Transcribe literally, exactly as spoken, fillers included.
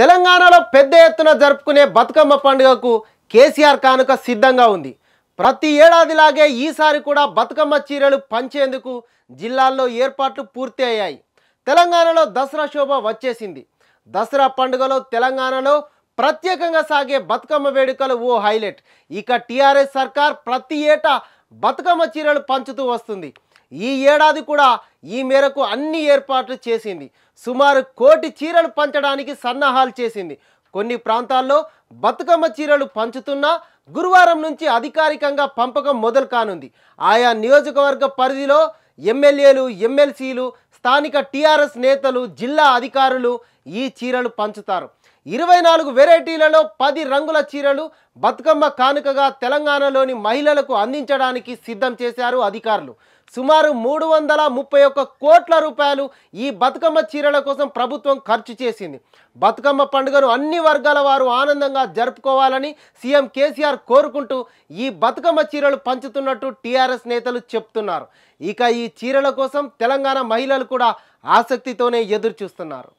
తెలంగాణలో పెద్ద ఎత్తున జరుపుకునే బతుకమ్మ పండుగకు కేసీఆర్ కానుక సిద్ధంగా ఉంది। ప్రతి ఏడాదిలాగే ఈసారి కూడా బతుకమ్మ చీరలు పంచేందుకు జిల్లాల్లో ఏర్పాట్లు పూర్తి అయ్యాయి। తెలంగాణలో దసరా శోభ వచ్చేసింది। దసరా పండుగలో తెలంగాణలో ప్రత్యేకంగా సాగే బతుకమ్మ వేడుకలు ఓ హైలైట్। ఇక టీఆర్ఎస్ సర్కార్ ప్రతి ఏటా బతుకమ్మ చీరలు పంచుతూ వస్తుంది। ఈ ఏడాది కూడా ఈ మేరకు అన్ని ఏర్పాట్లు చేసింది। సుమారు కోటి చీరలు పంచడానికి సన్నాహాలు చేసింది। కొన్ని ప్రాంతాల్లో బతుకమ్మ చీరలు పంచుతున్నా గురువారం నుంచి అధికారికంగా పంపకం మొదలు కానుంది। ఆయా నియోజకవర్గ పరిధిలో ఎమ్మెల్యేలు, ఎమ్మెల్సీలు, స్థానిక టీఆర్ఎస్ నేతలు, జిల్లా అధికారులు ఈ చీరలు పంచుతారు। ఇరవై నాలుగు వెరైటీలలో పది రంగుల చీరలు బతుకమ్మ కానుకగా తెలంగాణలోని మహిళలకు అందించడానికి సిద్ధం చేశారు అధికారులు। సుమారు మూడు వందల ముప్పై ఒక్క కోట్ల రూపాయలు ఈ బతుకమ్మ చీరల కోసం ప్రభుత్వం ఖర్చు చేసింది। బతుకమ్మ పండుగను అన్ని వర్గాల వారు ఆనందంగా జరుపుకోవాలని సీఎం కేసీఆర్ కోరుకుంటూ ఈ బతుకమ్మ చీరలు పంచుతున్నట్టు టీఆర్ఎస్ నేతలు చెప్తున్నారు। ఇక ఈ చీరల కోసం తెలంగాణ మహిళలు కూడా ఆసక్తితోనే ఎదురు చూస్తున్నారు।